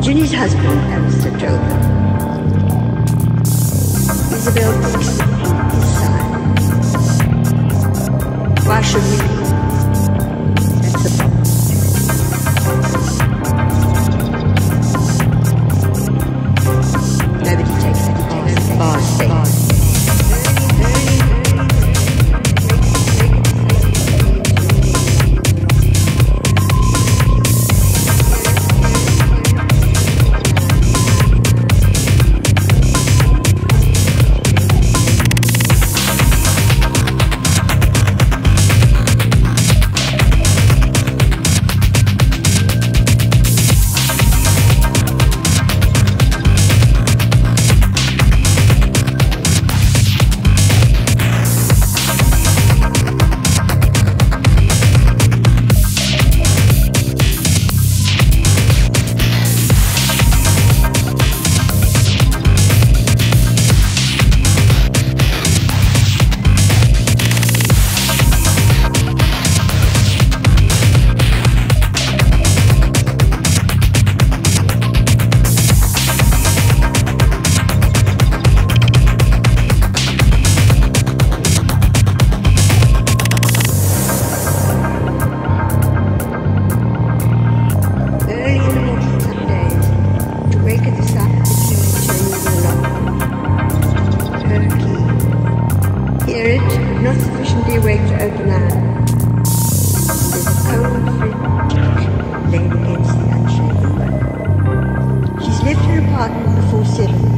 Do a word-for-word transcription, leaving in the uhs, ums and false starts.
Ginny's husband, Alistair Dover. Isabel Brooks, his son. Why should we? That's the problem. Nobody takes it. It's a bar state. spirit not sufficiently awake to open eye. There's a cold, fridge laid against the unshaven one. She's left her apartment before seven.